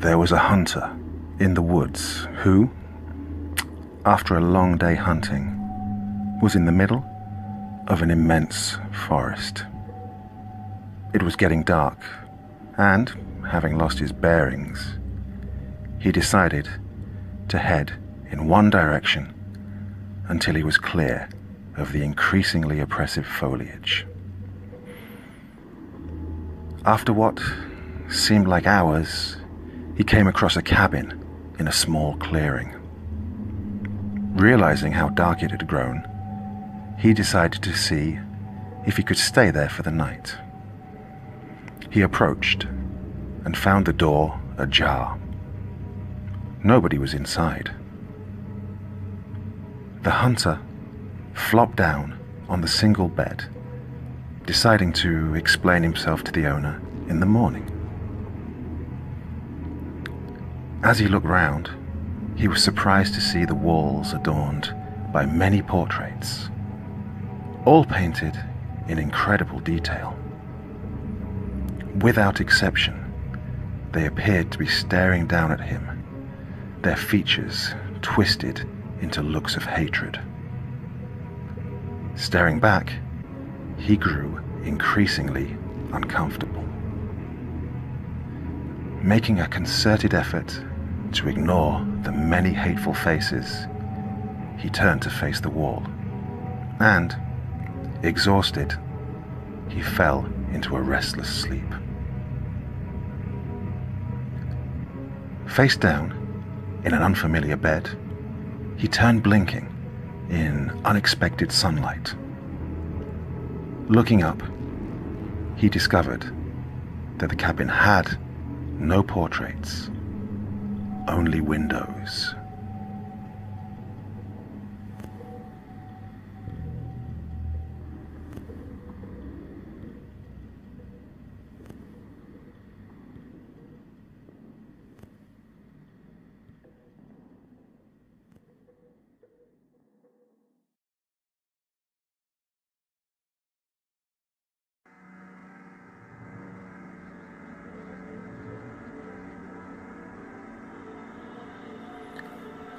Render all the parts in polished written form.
there was a hunter in the woods who, after a long day hunting, was in the middle of an immense forest. It was getting dark, and, having lost his bearings, he decided to head in one direction until he was clear of the increasingly oppressive foliage. After what seemed like hours, he came across a cabin in a small clearing. Realizing how dark it had grown, he decided to see if he could stay there for the night. He approached and found the door ajar. Nobody was inside. The hunter flopped down on the single bed, deciding to explain himself to the owner in the morning. As he looked round, he was surprised to see the walls adorned by many portraits, all painted in incredible detail. Without exception, they appeared to be staring down at him, their features twisted into looks of hatred. Staring back, he grew increasingly uncomfortable. Making a concerted effort to ignore the many hateful faces, he turned to face the wall, and, exhausted, he fell into a restless sleep. Face down in an unfamiliar bed, he turned blinking in unexpected sunlight. Looking up, he discovered that the cabin had no portraits, only windows.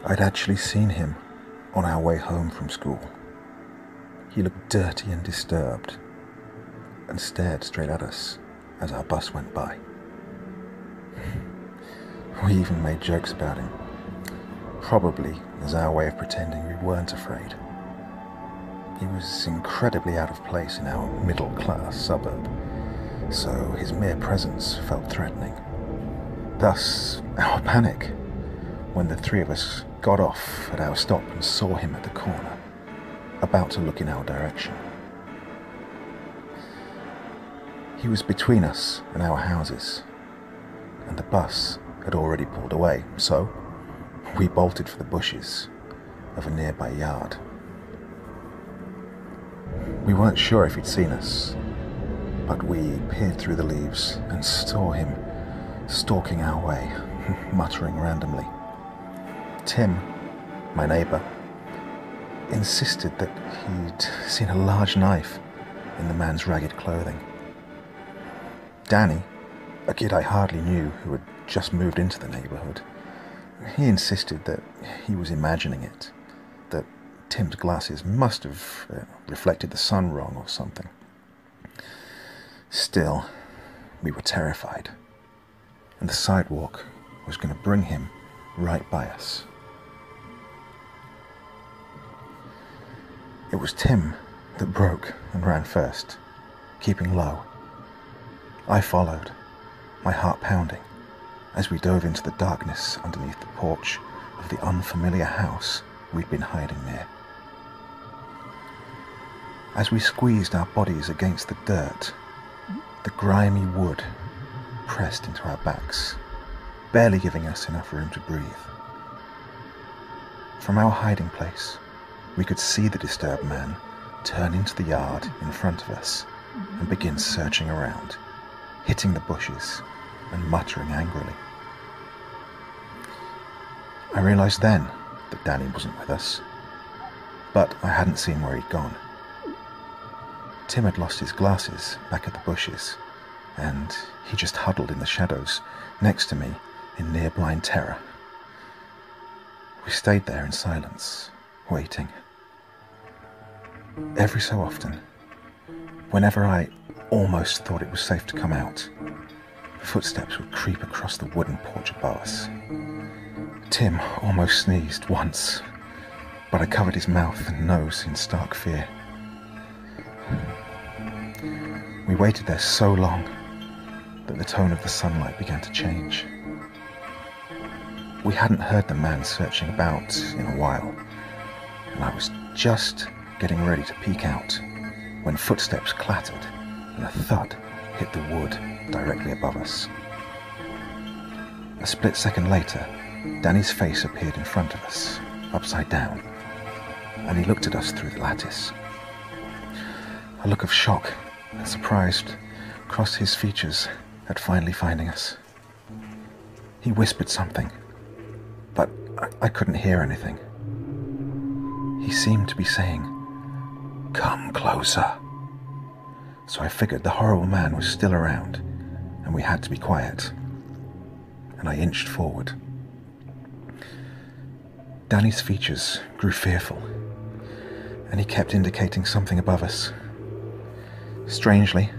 I'd actually seen him on our way home from school. He looked dirty and disturbed and stared straight at us as our bus went by. We even made jokes about him, probably as our way of pretending we weren't afraid. He was incredibly out of place in our middle-class suburb, so his mere presence felt threatening. Thus, our panic when the three of us got off at our stop and saw him at the corner, about to look in our direction. He was between us and our houses, and the bus had already pulled away, so we bolted for the bushes of a nearby yard. We weren't sure if he'd seen us, but we peered through the leaves and saw him stalking our way, muttering randomly. Tim, my neighbour, insisted that he'd seen a large knife in the man's ragged clothing. Danny, a kid I hardly knew who had just moved into the neighbourhood, he insisted that he was imagining it, that Tim's glasses must have reflected the sun wrong or something. Still, we were terrified, and the sidewalk was going to bring him right by us. It was Tim that broke and ran first, keeping low. I followed, my heart pounding, as we dove into the darkness underneath the porch of the unfamiliar house we'd been hiding near. As we squeezed our bodies against the dirt, the grimy wood pressed into our backs, barely giving us enough room to breathe. From our hiding place, we could see the disturbed man turn into the yard in front of us and begin searching around, hitting the bushes and muttering angrily. I realized then that Danny wasn't with us, but I hadn't seen where he'd gone. Tim had lost his glasses back at the bushes, and he just huddled in the shadows next to me in near-blind terror. We stayed there in silence, waiting. Every so often, whenever I almost thought it was safe to come out, footsteps would creep across the wooden porch above us. Tim almost sneezed once, but I covered his mouth and nose in stark fear. We waited there so long that the tone of the sunlight began to change. We hadn't heard the man searching about in a while, and I was just getting ready to peek out when footsteps clattered and a thud hit the wood directly above us. A split second later, Danny's face appeared in front of us, upside down, and he looked at us through the lattice. A look of shock and surprise crossed his features at finally finding us. He whispered something, but I couldn't hear anything. He seemed to be saying, "Come closer." So I figured the horrible man was still around, and we had to be quiet, and I inched forward. Danny's features grew fearful, and he kept indicating something above us. Strangely,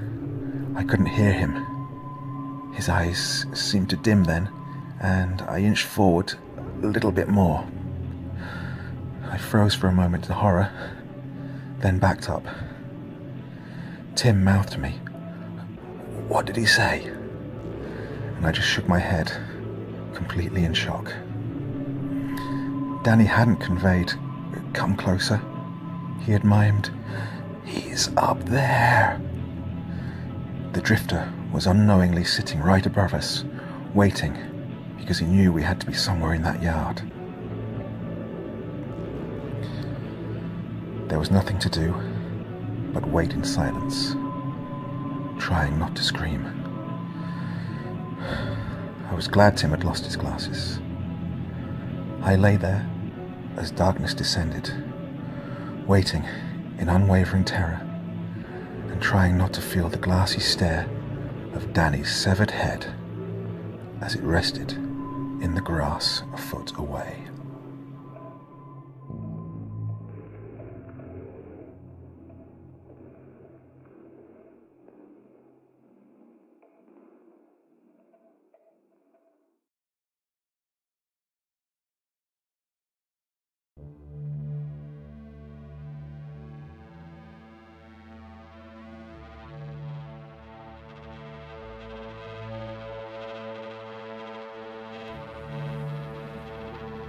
I couldn't hear him. His eyes seemed to dim then, and I inched forward a little bit more. I froze for a moment in horror, then backed up. Tim mouthed to me, "What did he say?" And I just shook my head, completely in shock. Danny hadn't conveyed, "Come closer." He had mimed, "He's up there." The drifter was unknowingly sitting right above us, waiting, because he knew we had to be somewhere in that yard. There was nothing to do but wait in silence, trying not to scream. I was glad Tim had lost his glasses. I lay there as darkness descended, waiting in unwavering terror and trying not to feel the glassy stare of Danny's severed head as it rested in the grass a foot away.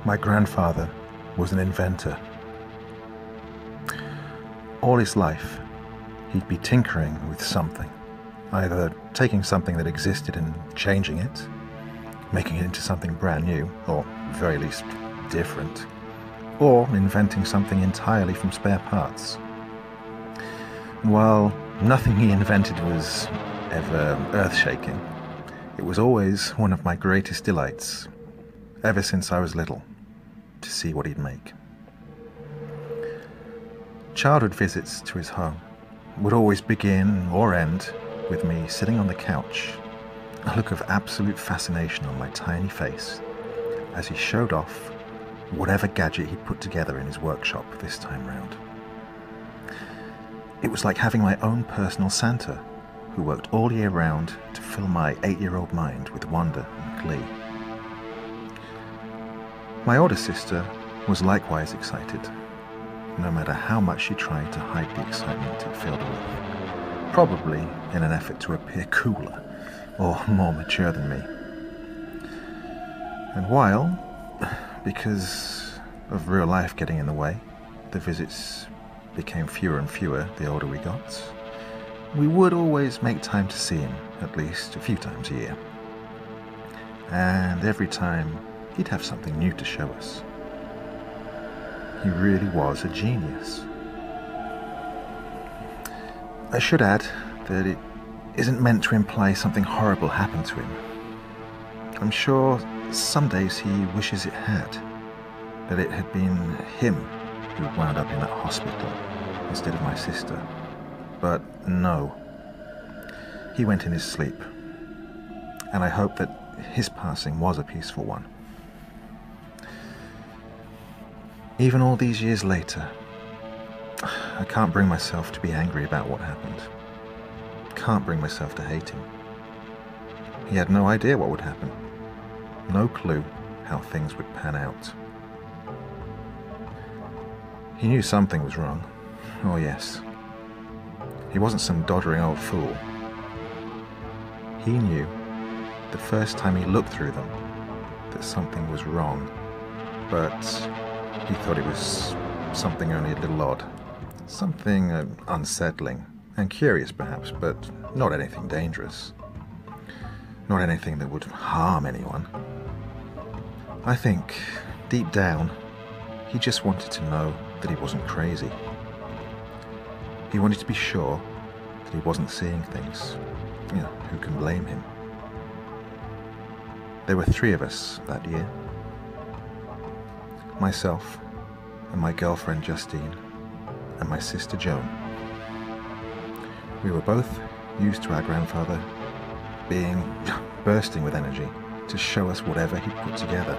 My grandfather was an inventor. All his life, he'd be tinkering with something, either taking something that existed and changing it, making it into something brand new, or at the very least different, or inventing something entirely from spare parts. And while nothing he invented was ever earth-shaking, it was always one of my greatest delights, ever since I was little, to see what he'd make. Childhood visits to his home would always begin or end with me sitting on the couch, a look of absolute fascination on my tiny face as he showed off whatever gadget he'd put together in his workshop this time round. It was like having my own personal Santa, who worked all year round to fill my 8-year-old mind with wonder and glee. My older sister was likewise excited, no matter how much she tried to hide the excitement it filled her with, probably in an effort to appear cooler or more mature than me. And while, because of real life getting in the way, the visits became fewer and fewer the older we got, we would always make time to see him at least a few times a year. And every time, he'd have something new to show us. He really was a genius. I should add that it isn't meant to imply something horrible happened to him. I'm sure some days he wishes it had, that it had been him who wound up in that hospital instead of my sister. But no, he went in his sleep, and I hope that his passing was a peaceful one. Even all these years later, I can't bring myself to be angry about what happened. Can't bring myself to hate him. He had no idea what would happen. No clue how things would pan out. He knew something was wrong. Oh yes. He wasn't some doddering old fool. He knew, the first time he looked through them, that something was wrong. But he thought it was something only a little odd. Something unsettling and curious perhaps, but not anything dangerous. Not anything that would harm anyone. I think, deep down, he just wanted to know that he wasn't crazy. He wanted to be sure that he wasn't seeing things. You know, who can blame him? There were three of us that year. Myself, and my girlfriend Justine, and my sister Joan. We were both used to our grandfather bursting with energy to show us whatever he put together.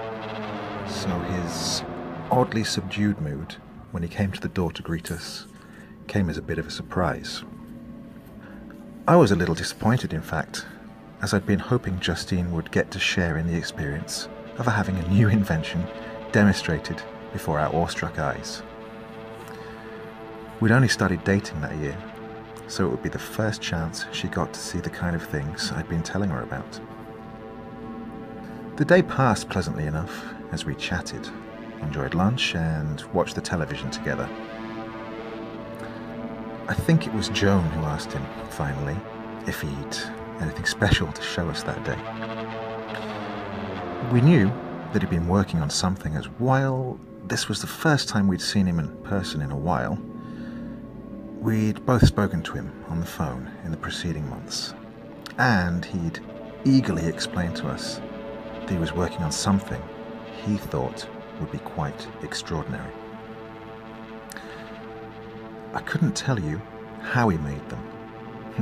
So his oddly subdued mood when he came to the door to greet us came as a bit of a surprise. I was a little disappointed, in fact, as I'd been hoping Justine would get to share in the experience of having a new invention demonstrated before our awestruck eyes. We'd only started dating that year, so it would be the first chance she got to see the kind of things I'd been telling her about. The day passed pleasantly enough as we chatted, enjoyed lunch, and watched the television together. I think it was Joan who asked him, finally, if he'd anything special to show us that day. We knew that he'd been working on something, as while this was the first time we'd seen him in person in a while, we'd both spoken to him on the phone in the preceding months, and he'd eagerly explained to us that he was working on something he thought would be quite extraordinary. I couldn't tell you how he made them,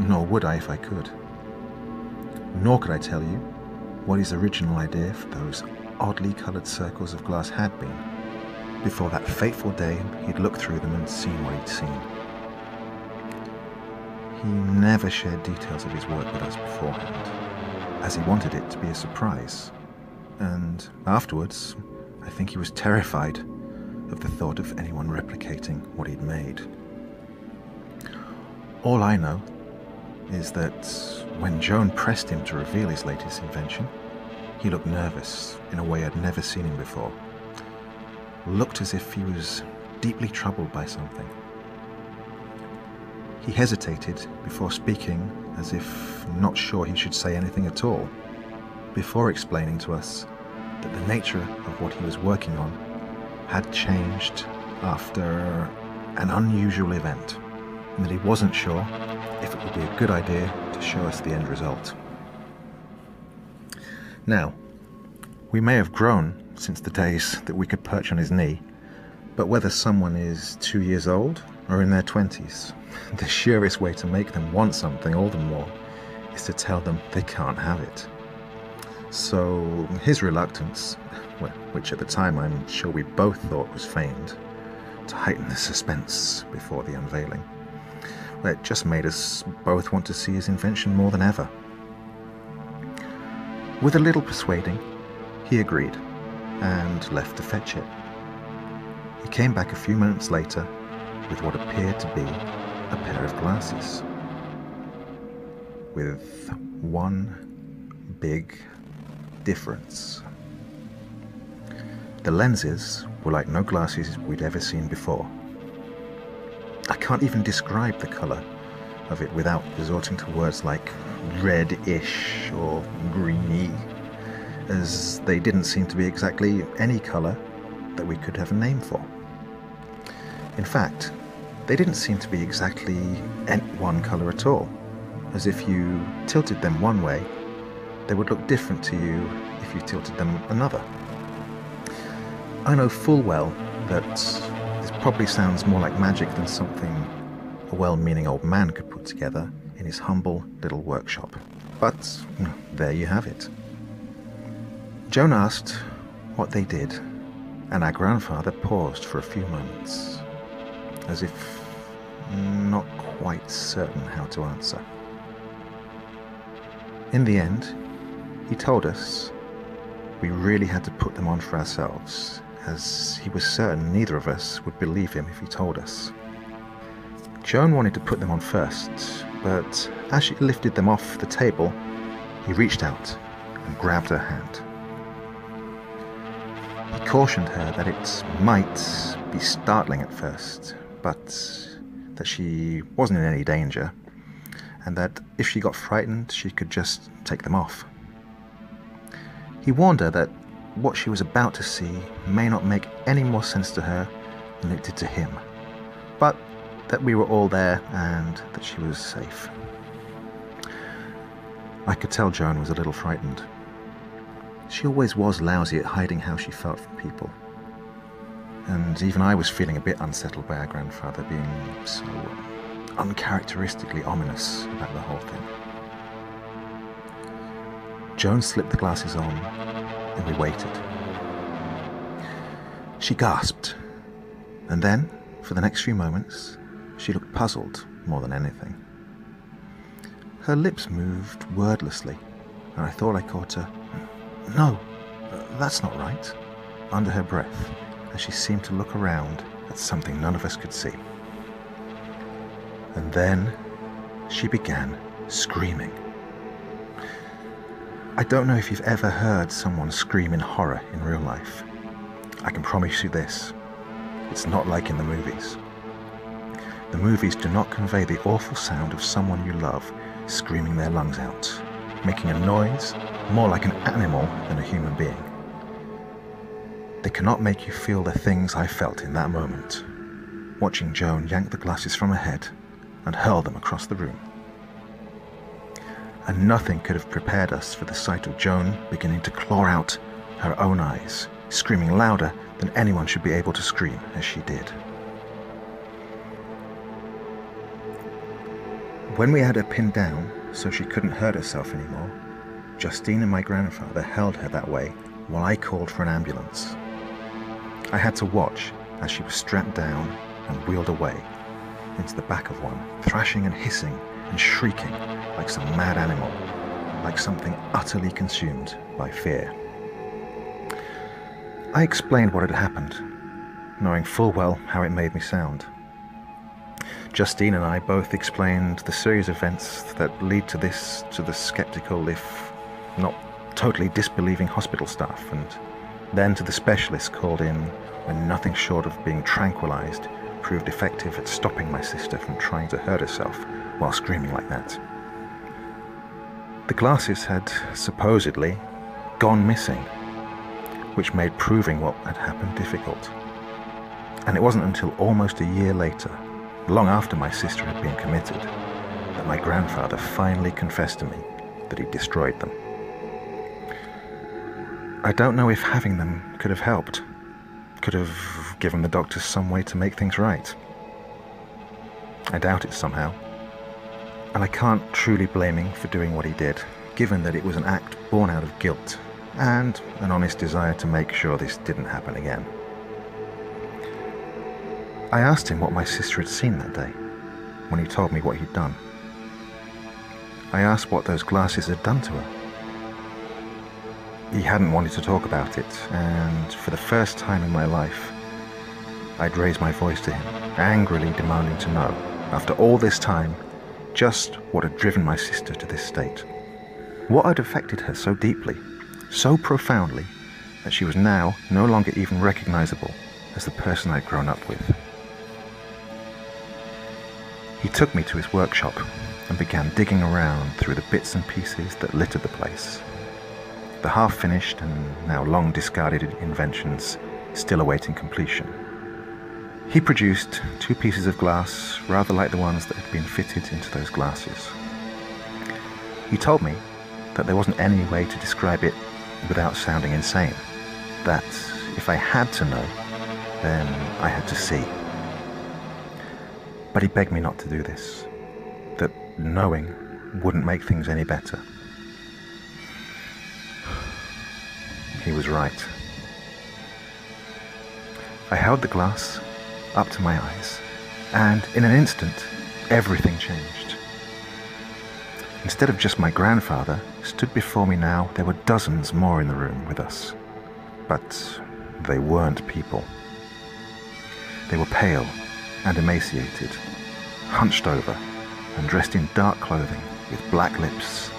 nor would I if I could. Nor could I tell you what his original idea for those oddly coloured circles of glass had been, before that fateful day he'd looked through them and seen what he'd seen. He never shared details of his work with us beforehand, as he wanted it to be a surprise, and afterwards I think he was terrified of the thought of anyone replicating what he'd made. All I know is that when Joan pressed him to reveal his latest invention, he looked nervous in a way I'd never seen him before. Looked as if he was deeply troubled by something. He hesitated before speaking, as if not sure he should say anything at all, before explaining to us that the nature of what he was working on had changed after an unusual event, and that he wasn't sure if it would be a good idea to show us the end result. Now, we may have grown since the days that we could perch on his knee, but whether someone is 2 years old or in their 20s, the surest way to make them want something all the more is to tell them they can't have it. So his reluctance, which at the time I'm sure we both thought was feigned, to heighten the suspense before the unveiling, it just made us both want to see his invention more than ever. With a little persuading, he agreed and left to fetch it. He came back a few minutes later with what appeared to be a pair of glasses with one big difference. The lenses were like no glasses we'd ever seen before. I can't even describe the colour of it without resorting to words like red-ish or greeny, as they didn't seem to be exactly any colour that we could have a name for. In fact, they didn't seem to be exactly one colour at all, as if you tilted them one way, they would look different to you if you tilted them another. I know full well that this probably sounds more like magic than something a well-meaning old man could put together in his humble little workshop, but there you have it. Joan asked what they did, and our grandfather paused for a few moments, as if not quite certain how to answer. In the end, he told us we really had to put them on for ourselves, as he was certain neither of us would believe him if he told us. Joan wanted to put them on first, but as she lifted them off the table, he reached out and grabbed her hand. He cautioned her that it might be startling at first, but that she wasn't in any danger, and that if she got frightened, she could just take them off. He warned her that what she was about to see may not make any more sense to her than it did to him, but that we were all there and that she was safe. I could tell Joan was a little frightened. She always was lousy at hiding how she felt from people, and even I was feeling a bit unsettled by our grandfather being so uncharacteristically ominous about the whole thing. Joan slipped the glasses on, and we waited. She gasped, and then, for the next few moments, she looked puzzled more than anything. Her lips moved wordlessly, and I thought I caught her, "No, that's not right," under her breath, as she seemed to look around at something none of us could see. And then she began screaming. I don't know if you've ever heard someone scream in horror in real life. I can promise you this. It's not like in the movies. The movies do not convey the awful sound of someone you love screaming their lungs out, making a noise more like an animal than a human being. They cannot make you feel the things I felt in that moment, watching Joan yank the glasses from her head and hurl them across the room. And nothing could have prepared us for the sight of Joan beginning to claw out her own eyes, screaming louder than anyone should be able to scream as she did. When we had her pinned down so she couldn't hurt herself anymore, Justine and my grandfather held her that way while I called for an ambulance. I had to watch as she was strapped down and wheeled away into the back of one, thrashing and hissing and shrieking like some mad animal, like something utterly consumed by fear. I explained what had happened, knowing full well how it made me sound. Justine and I both explained the series of events that lead to this to the skeptical, if not totally disbelieving hospital staff, and then to the specialists called in when nothing short of being tranquilized proved effective at stopping my sister from trying to hurt herself while screaming like that. The glasses had supposedly gone missing, which made proving what had happened difficult. And it wasn't until almost a year later, long after my sister had been committed, that my grandfather finally confessed to me that he destroyed them. I don't know if having them could have helped, could have given the doctors some way to make things right. I doubt it somehow, and I can't truly blame him for doing what he did, given that it was an act born out of guilt and an honest desire to make sure this didn't happen again. I asked him what my sister had seen that day, when he told me what he'd done. I asked what those glasses had done to her. He hadn't wanted to talk about it, and for the first time in my life, I'd raised my voice to him, angrily demanding to know, after all this time, just what had driven my sister to this state. What had affected her so deeply, so profoundly, that she was now no longer even recognizable as the person I'd grown up with. He took me to his workshop and began digging around through the bits and pieces that littered the place. The half-finished and now long-discarded inventions still awaiting completion. He produced two pieces of glass, rather like the ones that had been fitted into those glasses. He told me that there wasn't any way to describe it without sounding insane, that if I had to know, then I had to see. But he begged me not to do this, that knowing wouldn't make things any better. He was right. I held the glass up to my eyes, and in an instant, everything changed. Instead of just my grandfather, stood before me now, there were dozens more in the room with us. But they weren't people. They were pale and emaciated, hunched over and dressed in dark clothing with black lips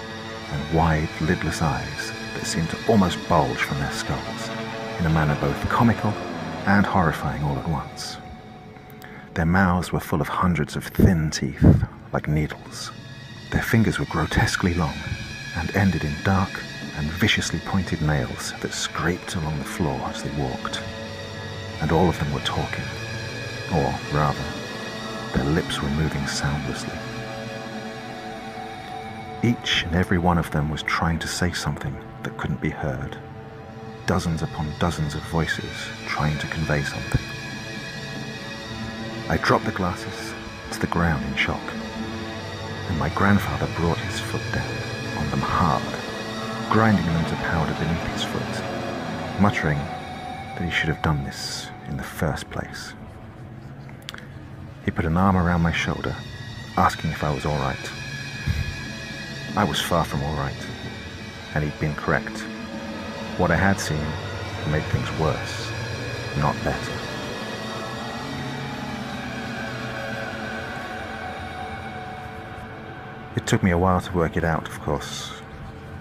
and wide, lidless eyes that seemed to almost bulge from their skulls in a manner both comical and horrifying all at once. Their mouths were full of hundreds of thin teeth, like needles. Their fingers were grotesquely long and ended in dark and viciously pointed nails that scraped along the floor as they walked. And all of them were talking, or rather, their lips were moving soundlessly. Each and every one of them was trying to say something that couldn't be heard. Dozens upon dozens of voices trying to convey something. I dropped the glasses to the ground in shock, and my grandfather brought his foot down on them hard, grinding them to powder beneath his foot, muttering that he should have done this in the first place. He put an arm around my shoulder, asking if I was all right. I was far from all right, and he'd been correct. What I had seen made things worse, not better. It took me a while to work it out, of course,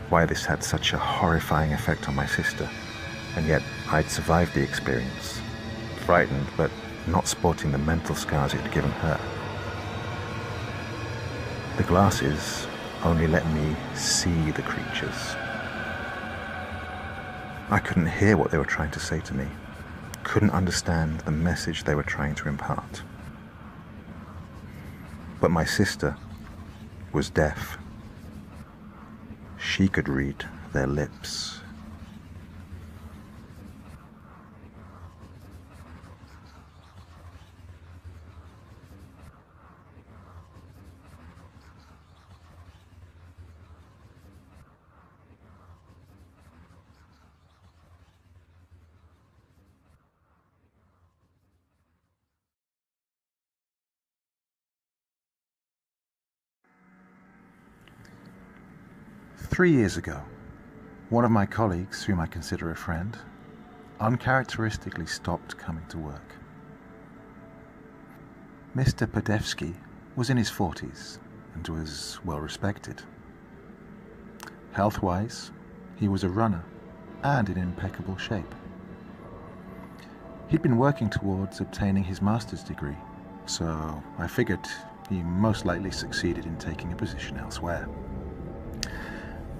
why this had such a horrifying effect on my sister, and yet I'd survived the experience, frightened but not sporting the mental scars it had given her. The glasses only let me see the creatures. I couldn't hear what they were trying to say to me, couldn't understand the message they were trying to impart. But my sister was deaf. She could read their lips. "3 years ago, one of my colleagues, whom I consider a friend, uncharacteristically stopped coming to work. Mr. Padewski was in his 40s and was well respected. Health-wise, he was a runner and in impeccable shape. He'd been working towards obtaining his master's degree, so I figured he most likely succeeded in taking a position elsewhere.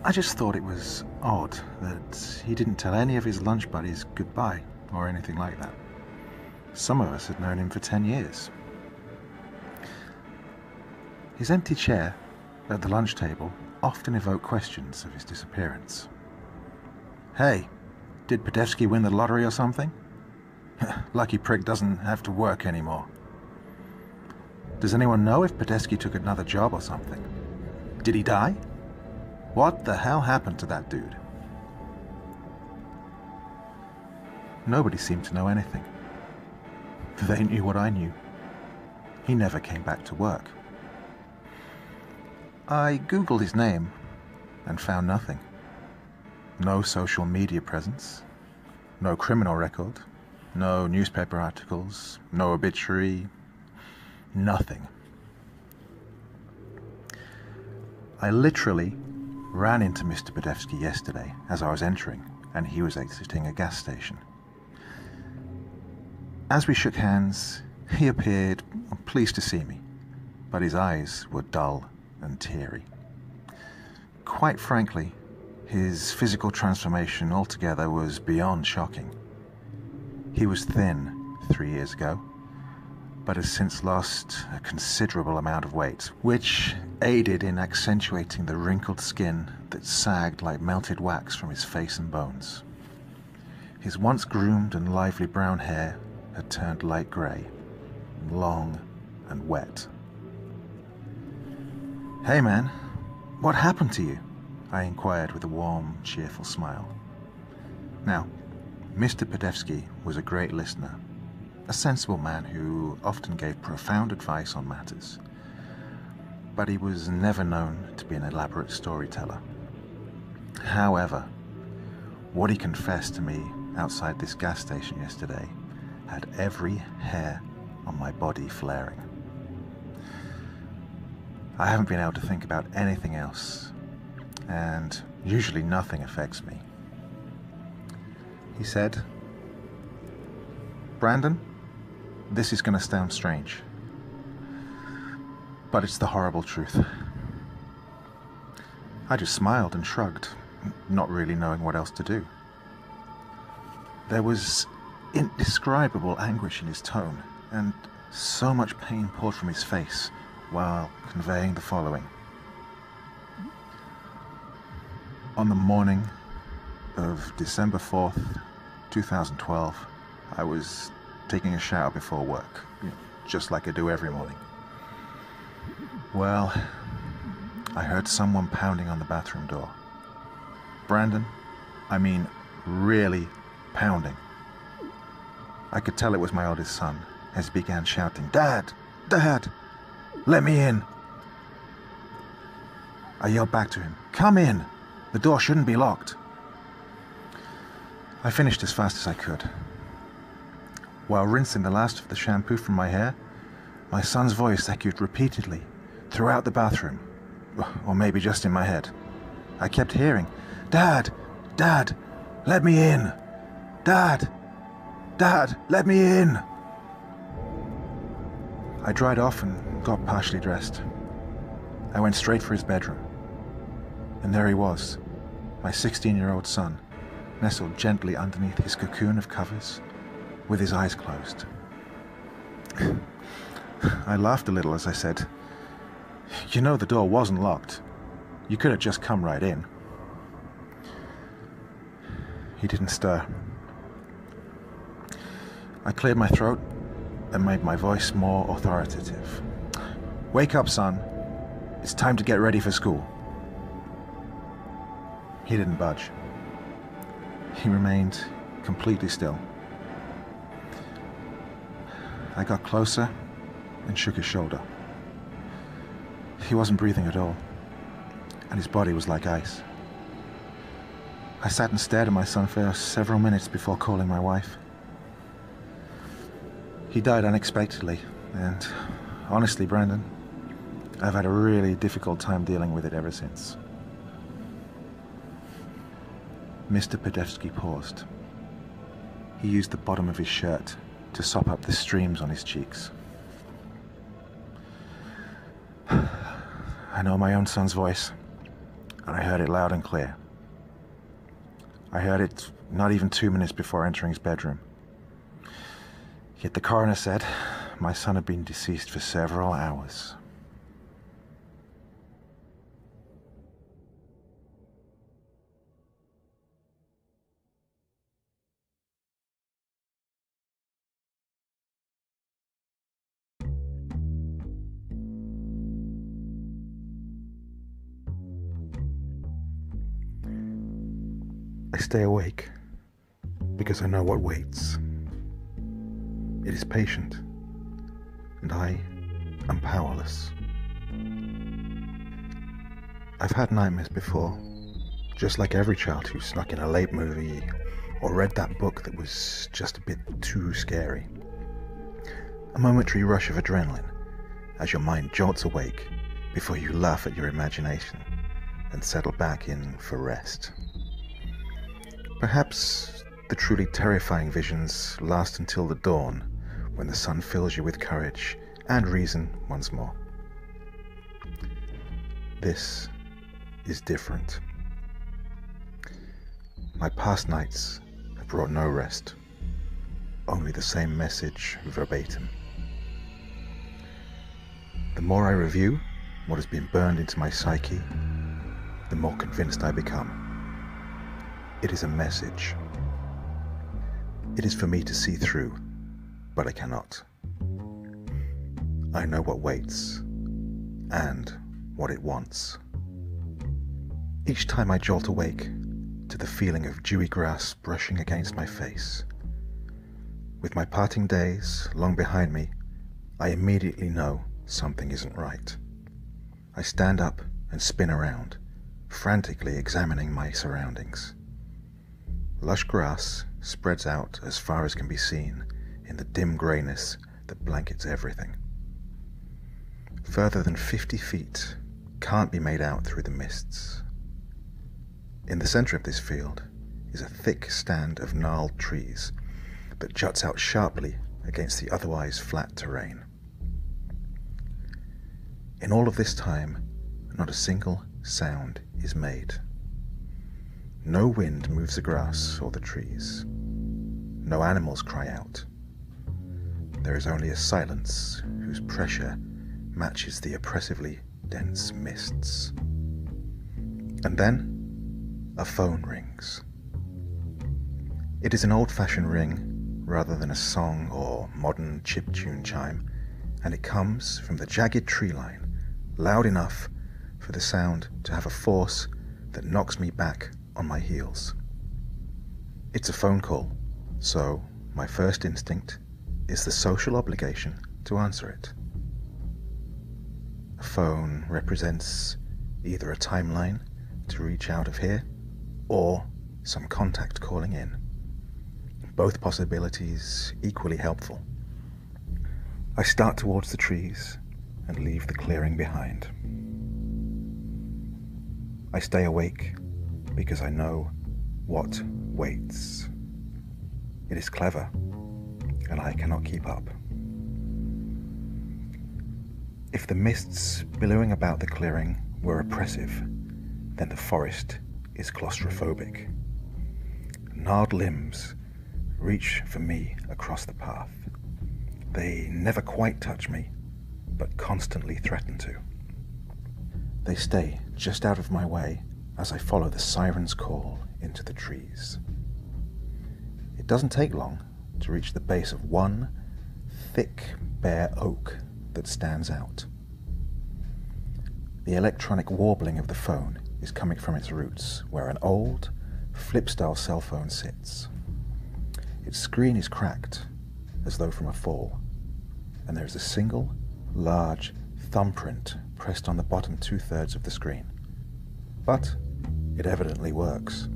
I just thought it was odd that he didn't tell any of his lunch buddies goodbye or anything like that. Some of us had known him for 10 years. His empty chair at the lunch table often evoked questions of his disappearance. Hey, did Padewski win the lottery or something? Lucky prick doesn't have to work anymore. Does anyone know if Padewski took another job or something? Did he die? What the hell happened to that dude?" Nobody seemed to know anything. They knew what I knew. He never came back to work. I googled his name and found nothing. No social media presence, no criminal record, no newspaper articles, no obituary, nothing. I literally ran into Mr. Padewski yesterday as I was entering, and he was exiting a gas station. As we shook hands, he appeared pleased to see me, but his eyes were dull and teary. Quite frankly, his physical transformation altogether was beyond shocking. He was thin 3 years ago, but has since lost a considerable amount of weight, which aided in accentuating the wrinkled skin that sagged like melted wax from his face and bones. His once groomed and lively brown hair had turned light grey, long and wet. "Hey man, what happened to you?" I inquired with a warm, cheerful smile. Now, Mr. Padewski was a great listener, a sensible man who often gave profound advice on matters, but he was never known to be an elaborate storyteller. However, what he confessed to me outside this gas station yesterday had every hair on my body flaring. I haven't been able to think about anything else, and usually nothing affects me. He said, "Brandon, this is going to sound strange, but it's the horrible truth." I just smiled and shrugged, not really knowing what else to do. There was indescribable anguish in his tone, and so much pain poured from his face while conveying the following. On the morning of December 4th, 2012, I was taking a shower before work, just like I do every morning. Well, I heard someone pounding on the bathroom door. Brandon, I mean really pounding. I could tell it was my oldest son as he began shouting, "Dad! Dad! Let me in!" I yelled back to him, "Come in! The door shouldn't be locked!" I finished as fast as I could. While rinsing the last of the shampoo from my hair, my son's voice echoed repeatedly throughout the bathroom, or maybe just in my head. I kept hearing, "Dad! Dad! Let me in! Dad! Dad! Let me in!" I dried off and got partially dressed. I went straight for his bedroom, and there he was, my 16-year-old son, nestled gently underneath his cocoon of covers, with his eyes closed. I laughed a little as I said, "You know the door wasn't locked. You could have just come right in." He didn't stir. I cleared my throat and made my voice more authoritative. "Wake up, son. It's time to get ready for school." He didn't budge. He remained completely still. I got closer and shook his shoulder. He wasn't breathing at all, and his body was like ice. I sat and stared at my son for several minutes before calling my wife. He died unexpectedly, and honestly, Brandon, I've had a really difficult time dealing with it ever since. Mr. Padewski paused. He used the bottom of his shirt to sop up the streams on his cheeks. I know my own son's voice, and I heard it loud and clear. I heard it not even 2 minutes before entering his bedroom. Yet the coroner said my son had been deceased for several hours. I stay awake because I know what waits. It is patient, and I am powerless. I've had nightmares before, just like every child who snuck in a late movie or read that book that was just a bit too scary. A momentary rush of adrenaline as your mind jolts awake before you laugh at your imagination and settle back in for rest. Perhaps the truly terrifying visions last until the dawn, when the sun fills you with courage and reason once more. This is different. My past nights have brought no rest, only the same message verbatim. The more I review what has been burned into my psyche, the more convinced I become. It is a message. It is for me to see through, but I cannot. I know what waits, and what it wants. Each time I jolt awake, to the feeling of dewy grass brushing against my face. With my parting days long behind me, I immediately know something isn't right. I stand up and spin around, frantically examining my surroundings. Lush grass spreads out as far as can be seen in the dim greyness that blankets everything. Further than 50 feet can't be made out through the mists. In the centre of this field is a thick stand of gnarled trees that juts out sharply against the otherwise flat terrain. In all of this time, not a single sound is made. No wind moves the grass or the trees. No animals cry out. There is only a silence whose pressure matches the oppressively dense mists. And then, a phone rings. It is an old-fashioned ring rather than a song or modern chiptune chime, and it comes from the jagged tree line, loud enough for the sound to have a force that knocks me back on my heels. It's a phone call, so my first instinct is the social obligation to answer it. A phone represents either a timeline to reach out of here, or some contact calling in. Both possibilities equally helpful. I start towards the trees and leave the clearing behind. I stay awake because I know what waits. It is clever, and I cannot keep up. If the mists billowing about the clearing were oppressive, then the forest is claustrophobic. Gnarled limbs reach for me across the path. They never quite touch me, but constantly threaten to. They stay just out of my way as I follow the siren's call into the trees. It doesn't take long to reach the base of one thick, bare oak that stands out. The electronic warbling of the phone is coming from its roots, where an old, flip-style cell phone sits. Its screen is cracked, as though from a fall, and there is a single, large thumbprint pressed on the bottom 2/3 of the screen. But it evidently works.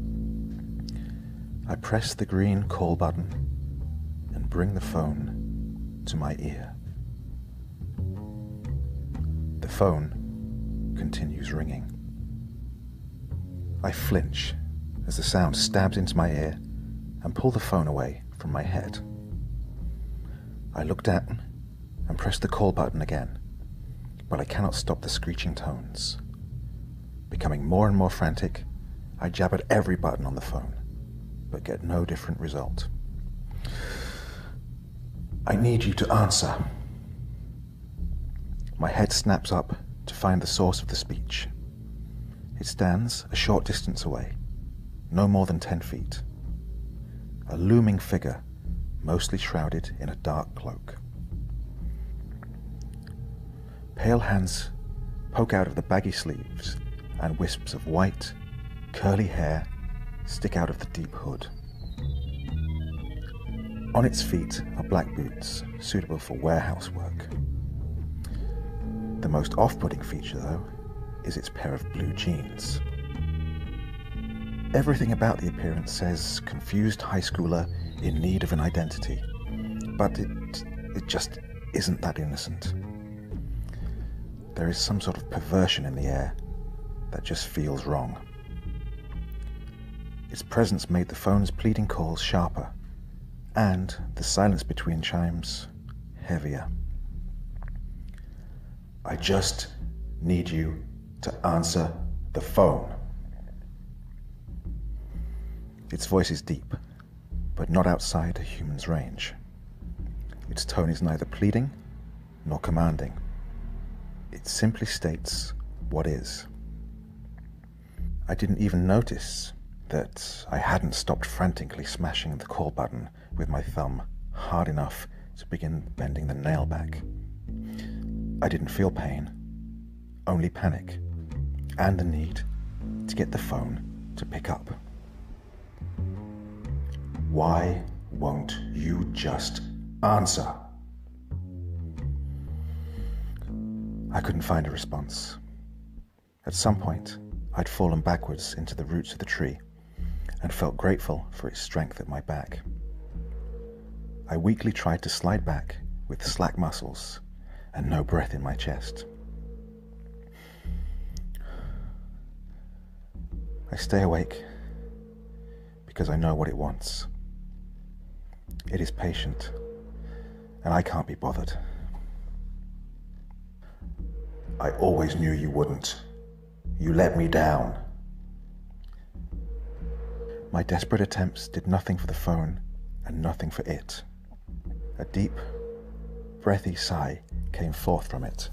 I press the green call button and bring the phone to my ear. The phone continues ringing. I flinch as the sound stabs into my ear and pull the phone away from my head. I look down and press the call button again, but I cannot stop the screeching tones. Becoming more and more frantic, I jab at every button on the phone, but get no different result. I need you to answer. My head snaps up to find the source of the speech. It stands a short distance away, no more than 10 feet. A looming figure, mostly shrouded in a dark cloak. Pale hands poke out of the baggy sleeves, and wisps of white, curly hair stick out of the deep hood. On its feet are black boots, suitable for warehouse work. The most off-putting feature, though, is its pair of blue jeans. Everything about the appearance says confused high schooler in need of an identity, but it just isn't that innocent. There is some sort of perversion in the air that just feels wrong. Its presence made the phone's pleading calls sharper, and the silence between chimes heavier. I just need you to answer the phone. Its voice is deep, but not outside a human's range. Its tone is neither pleading nor commanding. It simply states what is. I didn't even notice that I hadn't stopped frantically smashing the call button with my thumb hard enough to begin bending the nail back. I didn't feel pain, only panic, and the need to get the phone to pick up. Why won't you just answer? I couldn't find a response. At some point, I'd fallen backwards into the roots of the tree and felt grateful for its strength at my back. I weakly tried to slide back with slack muscles and no breath in my chest. I stay awake because I know what it wants. It is patient, and I can't be bothered. I always knew you wouldn't. You let me down. My desperate attempts did nothing for the phone and nothing for it. A deep, breathy sigh came forth from it,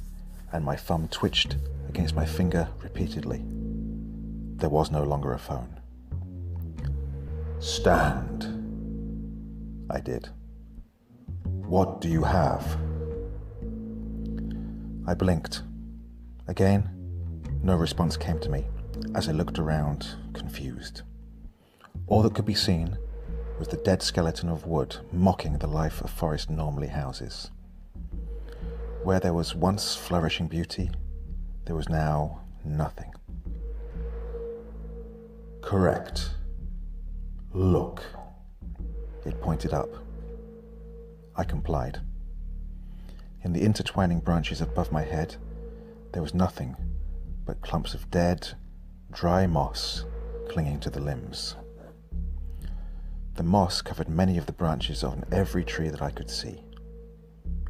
and my thumb twitched against my finger repeatedly. There was no longer a phone. Stand. I did. What do you have? I blinked. Again, no response came to me as I looked around, confused. All that could be seen was the dead skeleton of wood mocking the life a forest normally houses. Where there was once flourishing beauty, there was now nothing. Correct. Look. It pointed up. I complied. In the intertwining branches above my head, there was nothing but clumps of dead, dry moss clinging to the limbs. The moss covered many of the branches on every tree that I could see.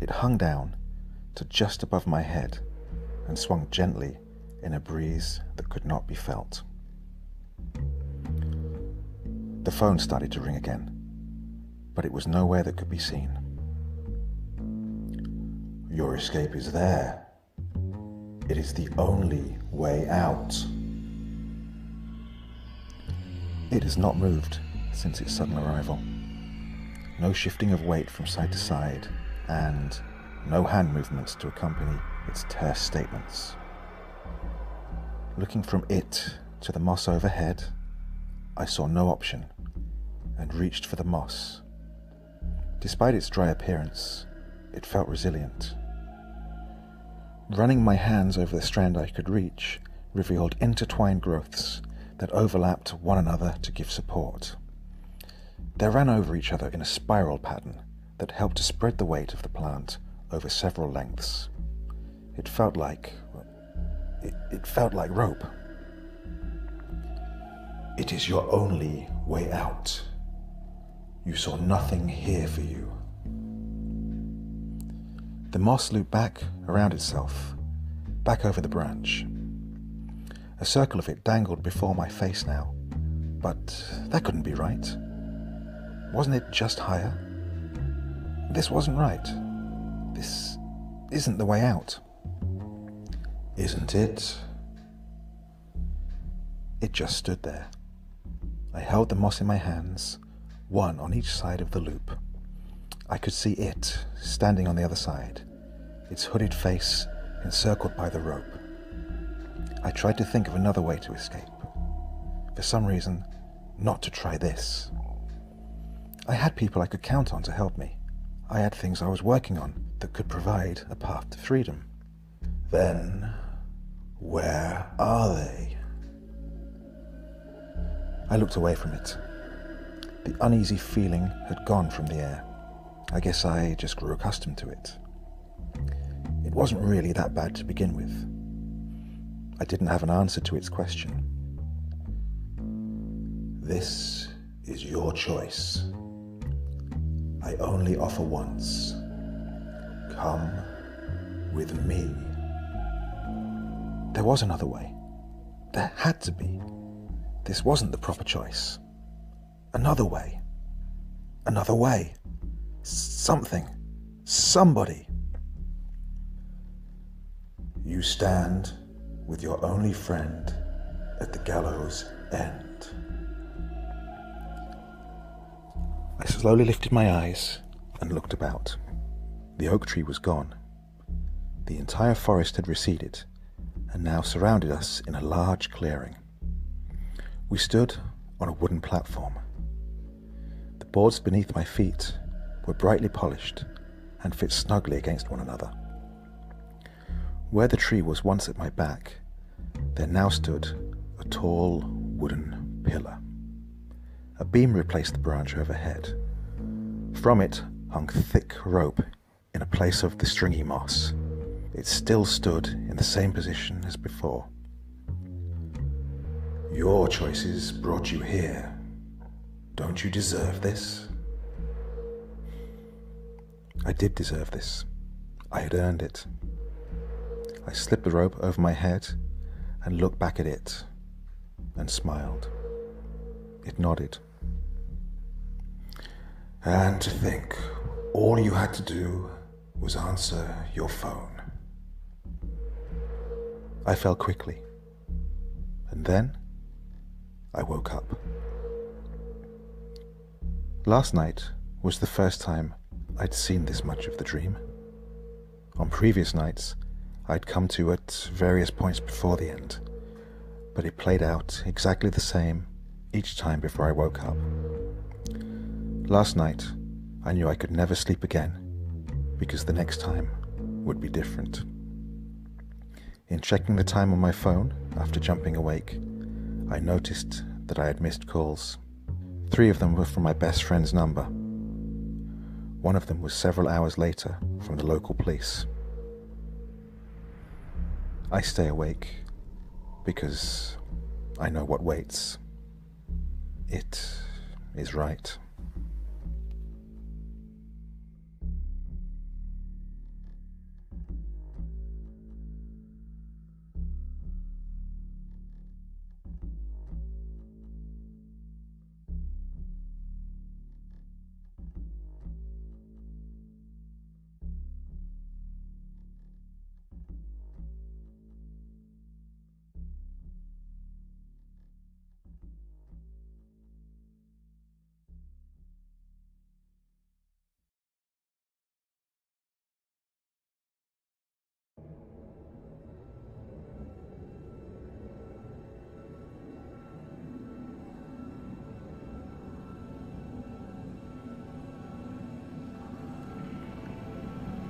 It hung down to just above my head and swung gently in a breeze that could not be felt. The phone started to ring again, but it was nowhere that could be seen. Your escape is there. It is the only way out. It has not moved since its sudden arrival. No shifting of weight from side to side, and no hand movements to accompany its terse statements. Looking from it to the moss overhead, I saw no option and reached for the moss. Despite its dry appearance, it felt resilient. Running my hands over the strand I could reach revealed intertwined growths that overlapped one another to give support. They ran over each other in a spiral pattern that helped to spread the weight of the plant over several lengths. It felt like rope. It is your only way out. You saw nothing here for you. The moss looped back around itself, back over the branch. A circle of it dangled before my face now, but that couldn't be right. Wasn't it just higher? This wasn't right. This isn't the way out. Isn't it? It just stood there. I held the moss in my hands, one on each side of the loop. I could see it, standing on the other side, its hooded face encircled by the rope. I tried to think of another way to escape. For some reason, not to try this. I had people I could count on to help me. I had things I was working on that could provide a path to freedom. Then, where are they? I looked away from it. The uneasy feeling had gone from the air. I guess I just grew accustomed to it. It wasn't really that bad to begin with. I didn't have an answer to its question. This is your choice. I only offer once. Come with me. There was another way. There had to be. This wasn't the proper choice. Another way. Another way. Something. Somebody. You stand with your only friend at the gallows end. I slowly lifted my eyes and looked about. The oak tree was gone. The entire forest had receded and now surrounded us in a large clearing. We stood on a wooden platform. boards beneath my feet were brightly polished and fit snugly against one another. Where the tree was once at my back, there now stood a tall wooden pillar. A beam replaced the branch overhead. From it hung thick rope in a place of the stringy moss. It still stood in the same position as before. Your choices brought you here. Don't you deserve this? I did deserve this. I had earned it. I slipped the rope over my head and looked back at it and smiled. It nodded. And to think, all you had to do was answer your phone. I fell quickly, and then I woke up. Last night was the first time I'd seen this much of the dream. On previous nights, I'd come to at various points before the end, but it played out exactly the same each time before I woke up. Last night, I knew I could never sleep again, because the next time would be different. In checking the time on my phone after jumping awake, I noticed that I had missed calls. 3 of them were from my best friend's number. One of them was several hours later from the local police. I stay awake because I know what waits. It is right.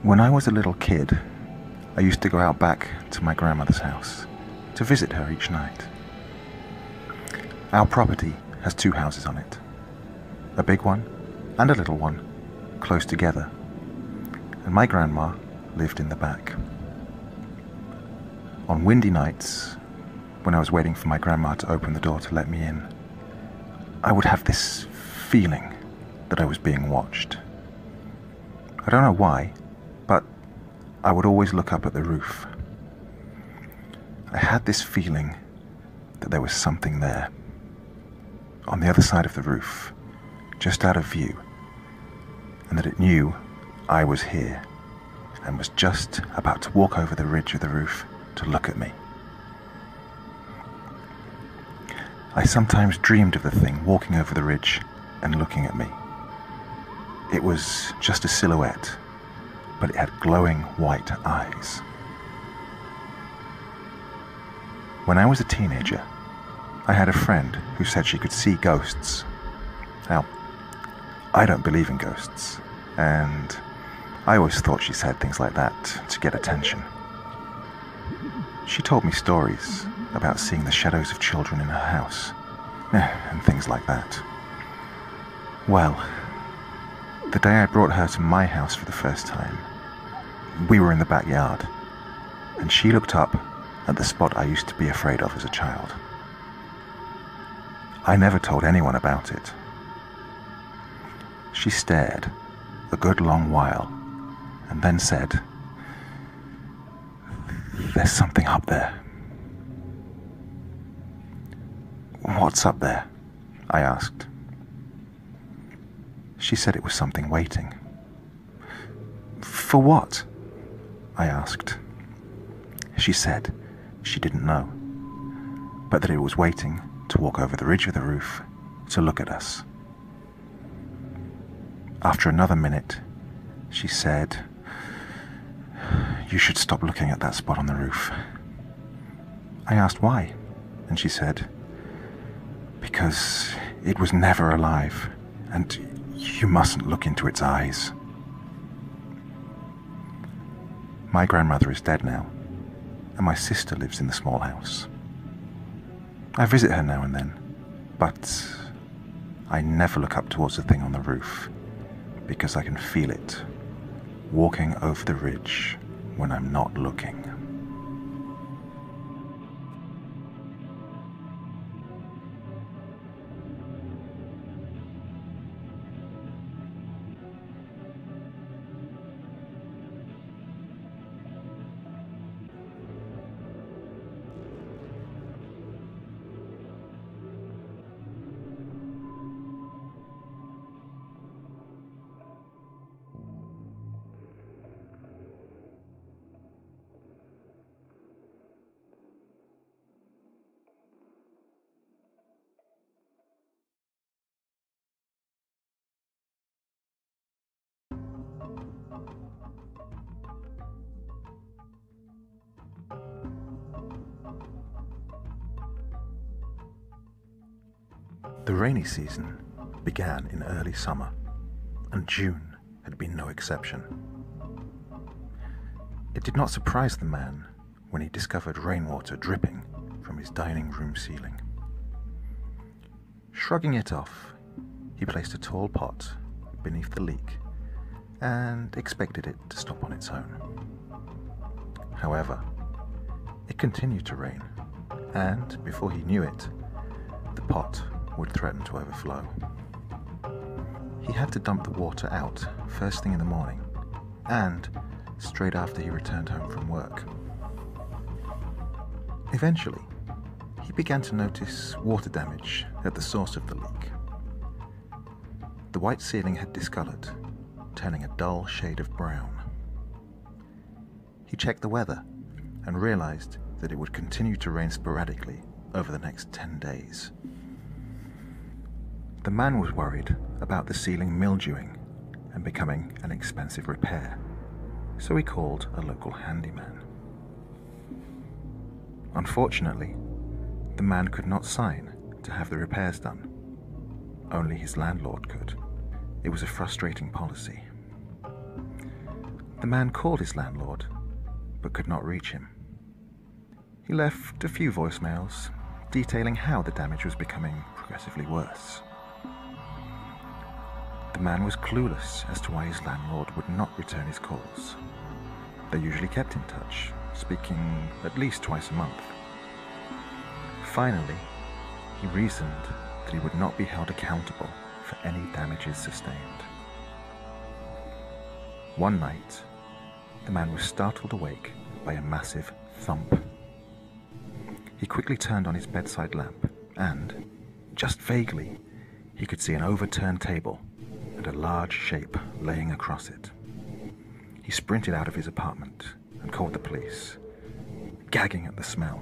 When I was a little kid, I used to go out back to my grandmother's house to visit her each night. Our property has 2 houses on it, a big one and a little one, close together, and my grandma lived in the back. On windy nights, when I was waiting for my grandma to open the door to let me in, I would have this feeling that I was being watched. I don't know why, but I would always look up at the roof. I had this feeling that there was something there, on the other side of the roof, just out of view, and that it knew I was here and was just about to walk over the ridge of the roof to look at me. I sometimes dreamed of the thing walking over the ridge and looking at me. It was just a silhouette, but it had glowing white eyes. When I was a teenager, I had a friend who said she could see ghosts. Now, I don't believe in ghosts, and I always thought she said things like that to get attention. She told me stories about seeing the shadows of children in her house, and things like that. Well, the day I brought her to my house for the first time, we were in the backyard, and she looked up at the spot I used to be afraid of as a child. I never told anyone about it. She stared a good long while, and then said, "There's something up there." "What's up there?" I asked. She said it was something waiting. "For what?" I asked. She said she didn't know, but that it was waiting to walk over the ridge of the roof to look at us. After another minute, she said, "You should stop looking at that spot on the roof." I asked why, and she said, "Because it was never alive, and You mustn't look into its eyes. My grandmother is dead now, and my sister lives in the small house. I visit her now and then, but I never look up towards the thing on the roof, because I can feel it walking over the ridge when I'm not looking. The rainy season began in early summer, and June had been no exception. It did not surprise the man when he discovered rainwater dripping from his dining room ceiling. Shrugging it off, he placed a tall pot beneath the leak and expected it to stop on its own. However, it continued to rain, and before he knew it, the pot would threaten to overflow. He had to dump the water out first thing in the morning, and straight after he returned home from work. Eventually, he began to notice water damage at the source of the leak. The white ceiling had discolored, turning a dull shade of brown. He checked the weather and realized that it would continue to rain sporadically over the next 10 days. The man was worried about the ceiling mildewing and becoming an expensive repair, so he called a local handyman. Unfortunately, the man could not sign to have the repairs done. Only his landlord could. It was a frustrating policy. The man called his landlord, but could not reach him. He left a few voicemails detailing how the damage was becoming progressively worse. The man was clueless as to why his landlord would not return his calls. They usually kept in touch, speaking at least twice a month. Finally, he reasoned that he would not be held accountable for any damages sustained. One night, the man was startled awake by a massive thump. He quickly turned on his bedside lamp and, just vaguely, he could see an overturned table and a large shape laying across it. He sprinted out of his apartment and called the police, gagging at the smell.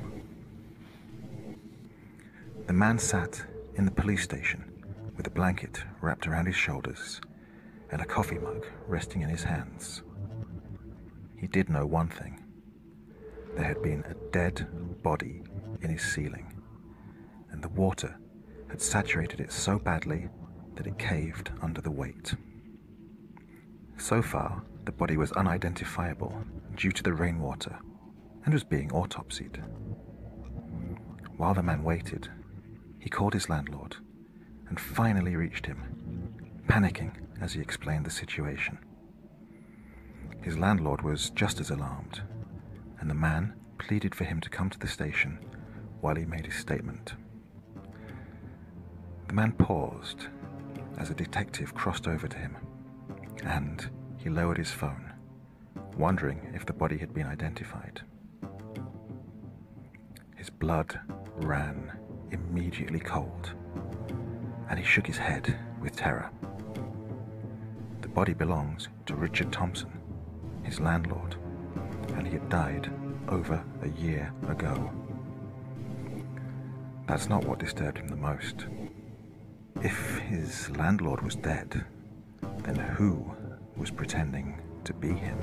The man sat in the police station with a blanket wrapped around his shoulders and a coffee mug resting in his hands. He did know one thing. There had been a dead body in his ceiling, and the water had saturated it so badly that it caved under the weight. So far, the body was unidentifiable due to the rainwater and was being autopsied. While the man waited, he called his landlord and finally reached him, panicking as he explained the situation. His landlord was just as alarmed, and the man pleaded for him to come to the station while he made his statement. The man paused as a detective crossed over to him, and he lowered his phone, wondering if the body had been identified. His blood ran immediately cold, and he shook his head with terror. The body belongs to Richard Thompson, his landlord, and he had died over a year ago. That's not what disturbed him the most. If his landlord was dead, then who was pretending to be him?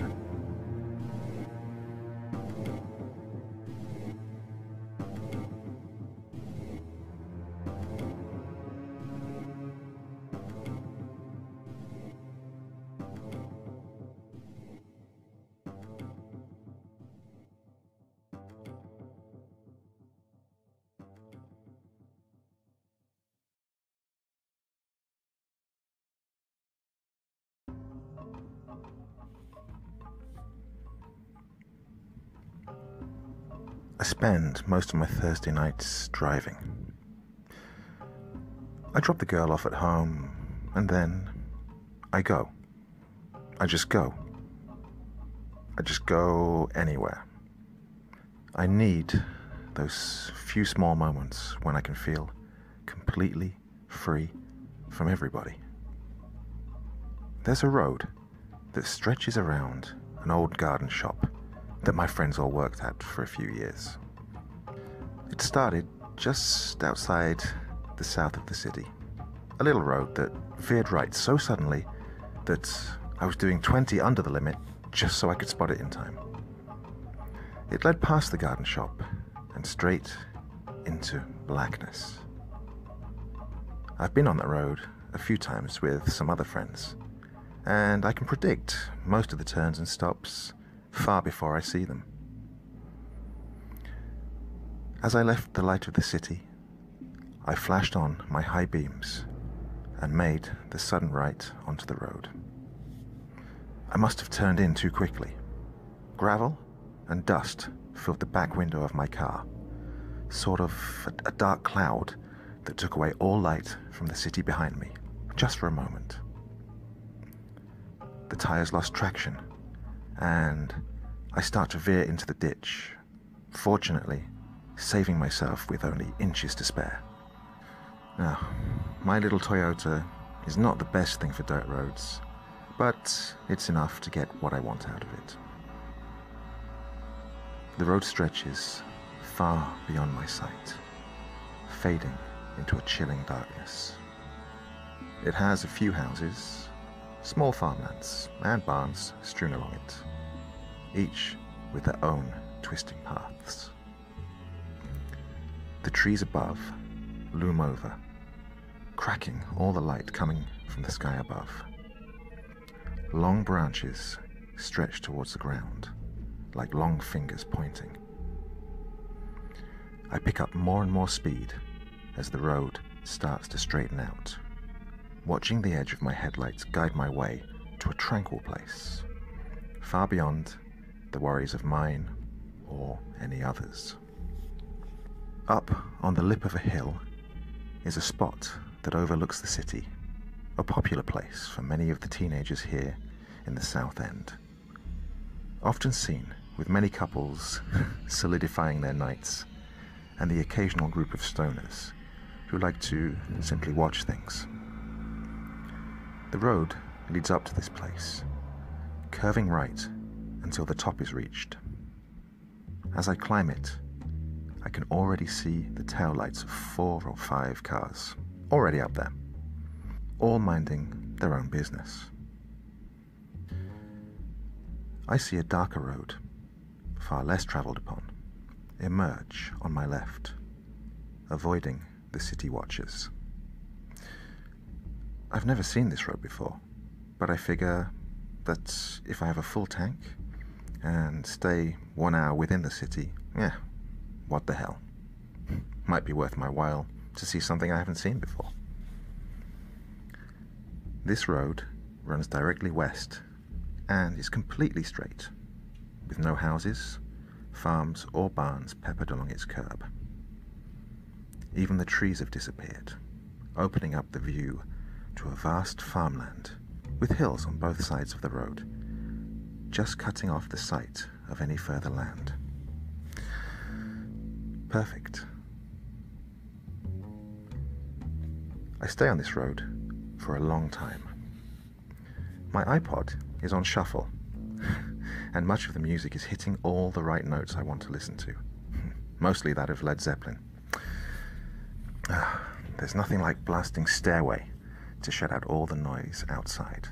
spend most of my Thursday nights driving. I drop the girl off at home, and then I go. I just go. I just go anywhere. I need those few small moments when I can feel completely free from everybody. There's a road that stretches around an old garden shop that my friends all worked at for a few years. It started just outside the south of the city, a little road that veered right so suddenly that I was doing 20 under the limit just so I could spot it in time. It led past the garden shop and straight into blackness. I've been on that road a few times with some other friends, and I can predict most of the turns and stops far before I see them. As I left the light of the city, I flashed on my high beams and made the sudden right onto the road. I must have turned in too quickly. Gravel and dust filled the back window of my car, sort of a dark cloud that took away all light from the city behind me, just for a moment. The tires lost traction, and I start to veer into the ditch, fortunately saving myself with only inches to spare. Now, my little Toyota is not the best thing for dirt roads, but it's enough to get what I want out of it. The road stretches far beyond my sight, fading into a chilling darkness. It has a few houses, small farmlands and barns strewn along it, each with their own twisting paths. The trees above loom over, cracking all the light coming from the sky above. Long branches stretch towards the ground, like long fingers pointing. I pick up more and more speed as the road starts to straighten out, watching the edge of my headlights guide my way to a tranquil place, far beyond the worries of mine or any others. Up on the lip of a hill is a spot that overlooks the city, a popular place for many of the teenagers here in the South End, often seen with many couples solidifying their nights, and the occasional group of stoners who like to simply watch things. The road leads up to this place, curving right until the top is reached. As I climb it, I can already see the taillights of 4 or 5 cars already up there, all minding their own business. I see a darker road, far less traveled upon, emerge on my left, avoiding the city watchers. I've never seen this road before, but I figure that if I have a full tank and stay 1 hour within the city, what the hell? Might be worth my while to see something I haven't seen before. This road runs directly west and is completely straight, with no houses, farms or barns peppered along its curb. Even the trees have disappeared, opening up the view to a vast farmland with hills on both sides of the road, just cutting off the sight of any further land. Perfect. I stay on this road for a long time. My iPod is on shuffle, and much of the music is hitting all the right notes I want to listen to, mostly that of Led Zeppelin. There's nothing like blasting Stairway to shut out all the noise outside.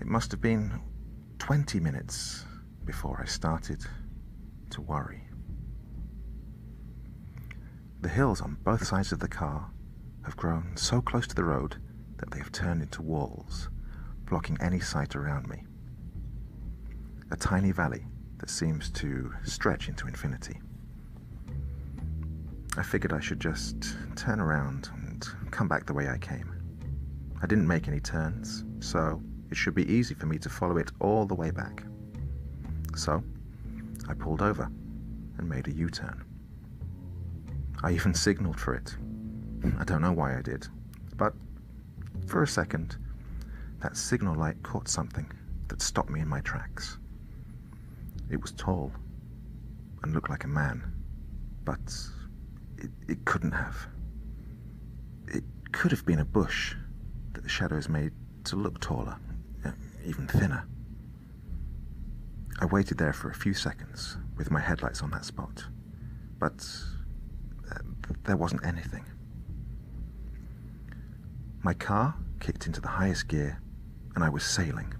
It must have been 20 minutes before I started to worry. The hills on both sides of the car have grown so close to the road that they have turned into walls, blocking any sight around me. A tiny valley that seems to stretch into infinity. I figured I should just turn around and come back the way I came. I didn't make any turns, so it should be easy for me to follow it all the way back. So I pulled over and made a U-turn. I even signaled for it. I don't know why I did, but for a second, that signal light caught something that stopped me in my tracks. It was tall and looked like a man, but it couldn't have. It could have been a bush that the shadows made to look taller, even thinner. I waited there for a few seconds with my headlights on that spot, but there wasn't anything. My car kicked into the highest gear, and I was sailing.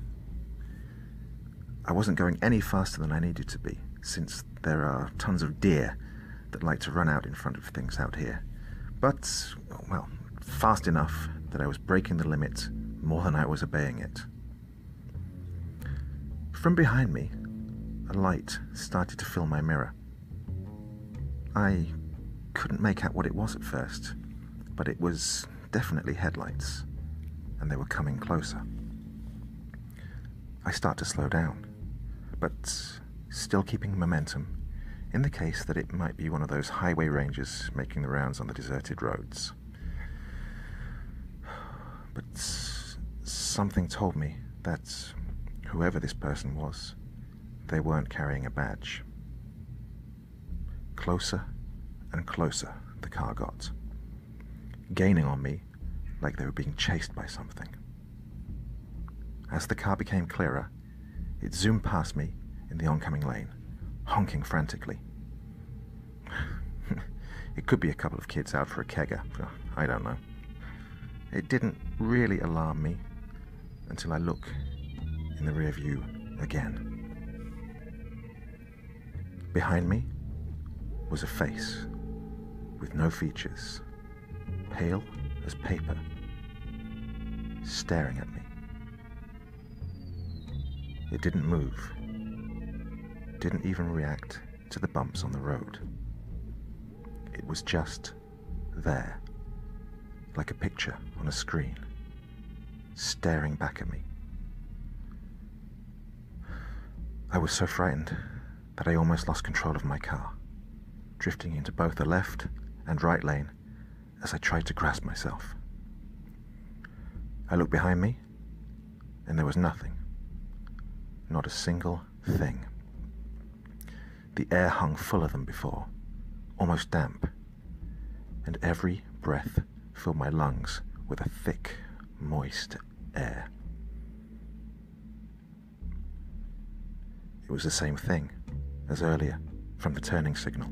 I wasn't going any faster than I needed to be, since there are tons of deer that like to run out in front of things out here, but, well, fast enough that I was breaking the limit more than I was obeying it. From behind me, a light started to fill my mirror. I couldn't make out what it was at first, but it was definitely headlights, and they were coming closer. I start to slow down, but still keeping momentum in the case that it might be one of those highway rangers making the rounds on the deserted roads. But something told me that whoever this person was, they weren't carrying a badge. Closer and closer the car got, gaining on me like they were being chased by something. As the car became clearer, it zoomed past me in the oncoming lane, honking frantically. It could be a couple of kids out for a kegger, I don't know. It didn't really alarm me until I look in the rear view again. Behind me was a face with no features, pale as paper, staring at me. It didn't move, didn't even react to the bumps on the road. It was just there, like a picture on a screen, staring back at me. I was so frightened that I almost lost control of my car, drifting into both the left and right lane as I tried to grasp myself. I looked behind me, and there was nothing. Not a single thing. The air hung fuller than before, almost damp, and every breath filled my lungs with a thick, moist air. It was the same thing as earlier from the turning signal.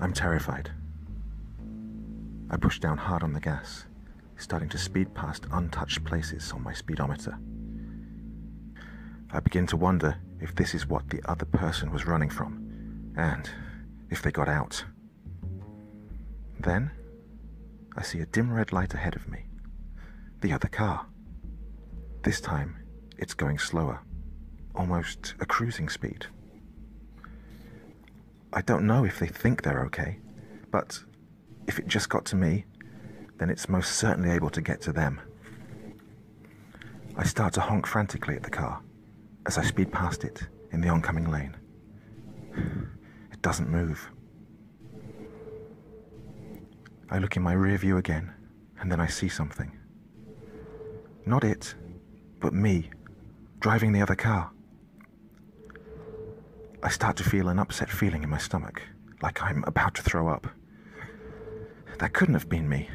I'm terrified. I pushed down hard on the gas, starting to speed past untouched places on my speedometer. I begin to wonder if this is what the other person was running from, and if they got out. Then, I see a dim red light ahead of me. The other car. This time, it's going slower, almost a cruising speed. I don't know if they think they're okay, but if it just got to me, then it's most certainly able to get to them. I start to honk frantically at the car as I speed past it in the oncoming lane. It doesn't move. I look in my rear view again, and then I see something. Not it, but me, driving the other car. I start to feel an upset feeling in my stomach, like I'm about to throw up. That couldn't have been me.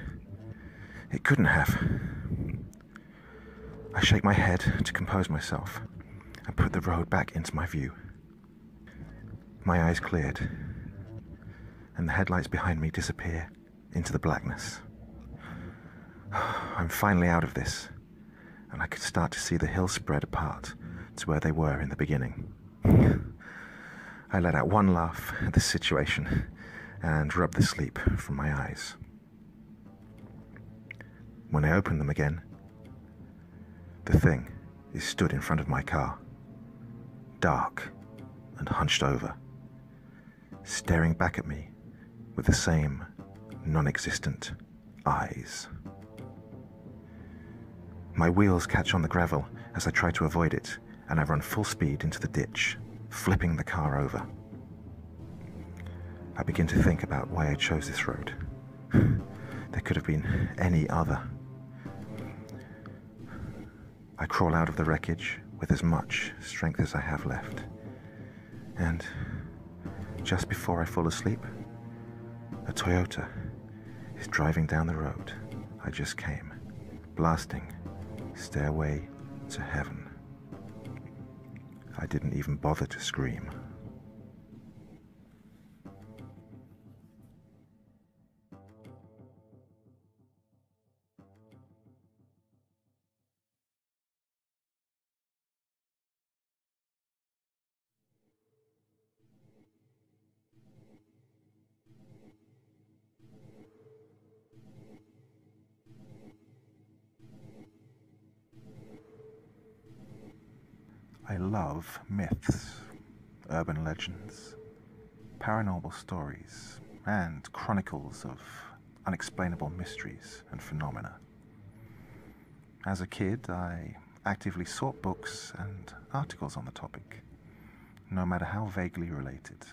It couldn't have. I shake my head to compose myself and put the road back into my view. My eyes cleared, and the headlights behind me disappear into the blackness. I'm finally out of this, and I could start to see the hills spread apart to where they were in the beginning. I let out one laugh at the situation and rubbed the sleep from my eyes. When I opened them again, the thing is stood in front of my car, dark and hunched over, staring back at me with the same non-existent eyes. My wheels catch on the gravel as I try to avoid it, and I run full speed into the ditch, flipping the car over. I begin to think about why I chose this road. There could have been any other. I crawl out of the wreckage with as much strength as I have left. And just before I fall asleep, a Toyota is driving down the road I just came, blasting Stairway to Heaven. I didn't even bother to scream. I love myths, urban legends, paranormal stories, and chronicles of unexplainable mysteries and phenomena. As a kid, I actively sought books and articles on the topic, no matter how vaguely related.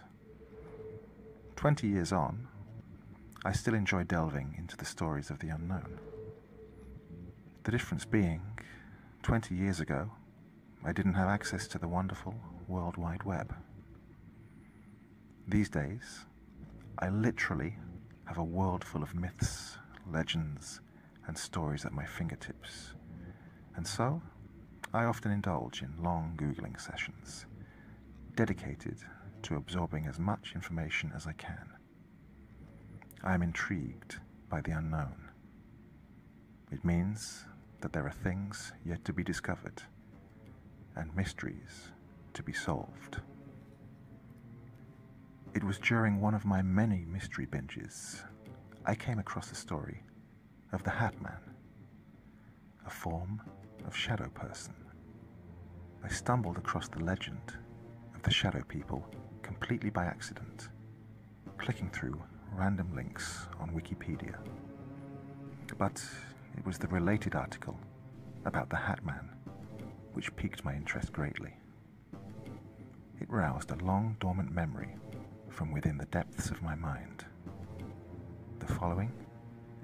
20 years on, I still enjoy delving into the stories of the unknown. The difference being, 20 years ago, I didn't have access to the wonderful World Wide Web. These days, I literally have a world full of myths, legends, and stories at my fingertips. And so, I often indulge in long Googling sessions, dedicated to absorbing as much information as I can. I am intrigued by the unknown. It means that there are things yet to be discovered, and mysteries to be solved. It was during one of my many mystery binges I came across the story of the Hat Man, a form of shadow person. I stumbled across the legend of the shadow people completely by accident, clicking through random links on Wikipedia. But it was the related article about the Hat Man which piqued my interest greatly. It roused a long dormant memory from within the depths of my mind. The following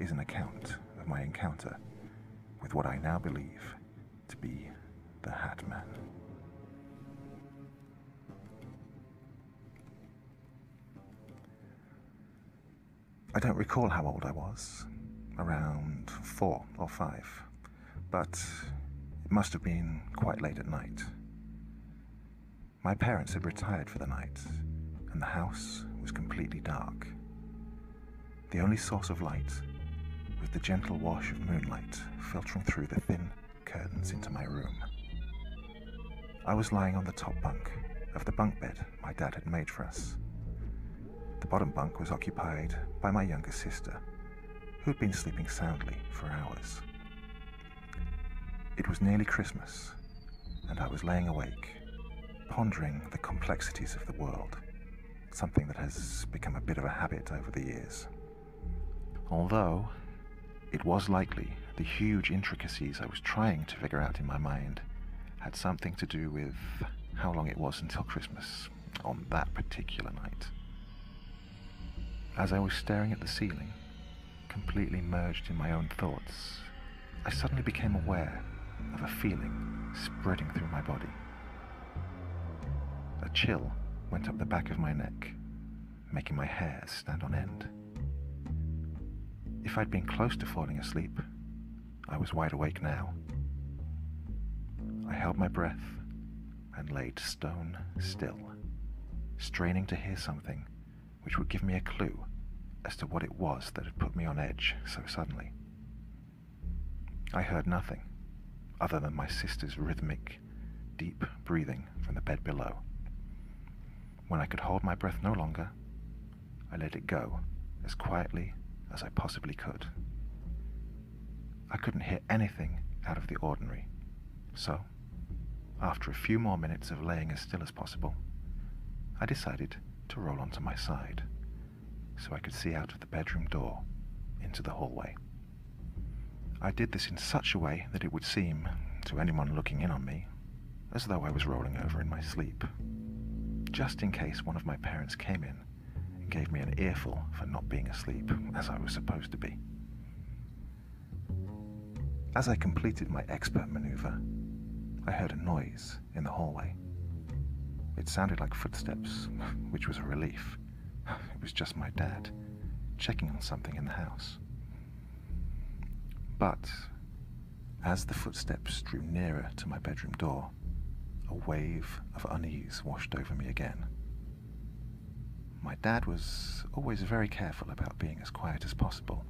is an account of my encounter with what I now believe to be the Hat Man. I don't recall how old I was, around 4 or 5, but it must have been quite late at night. My parents had retired for the night, and the house was completely dark. The only source of light was the gentle wash of moonlight filtering through the thin curtains into my room. I was lying on the top bunk of the bunk bed my dad had made for us. The bottom bunk was occupied by my younger sister, who had been sleeping soundly for hours. It was nearly Christmas, and I was laying awake, pondering the complexities of the world, something that has become a bit of a habit over the years. Although, it was likely the huge intricacies I was trying to figure out in my mind had something to do with how long it was until Christmas on that particular night. As I was staring at the ceiling, completely merged in my own thoughts, I suddenly became aware of a feeling spreading through my body. A chill went up the back of my neck, making my hair stand on end. If I'd been close to falling asleep, I was wide awake now. I held my breath and laid stone still, straining to hear something which would give me a clue as to what it was that had put me on edge so suddenly. I heard nothing other than my sister's rhythmic, deep breathing from the bed below. When I could hold my breath no longer, I let it go as quietly as I possibly could. I couldn't hear anything out of the ordinary, so after a few more minutes of laying as still as possible, I decided to roll onto my side so I could see out of the bedroom door into the hallway. I did this in such a way that it would seem, to anyone looking in on me, as though I was rolling over in my sleep. just in case one of my parents came in and gave me an earful for not being asleep, as I was supposed to be. As I completed my expert maneuver, I heard a noise in the hallway. It sounded like footsteps, which was a relief. It was just my dad, checking on something in the house. But as the footsteps drew nearer to my bedroom door, a wave of unease washed over me again. My dad was always very careful about being as quiet as possible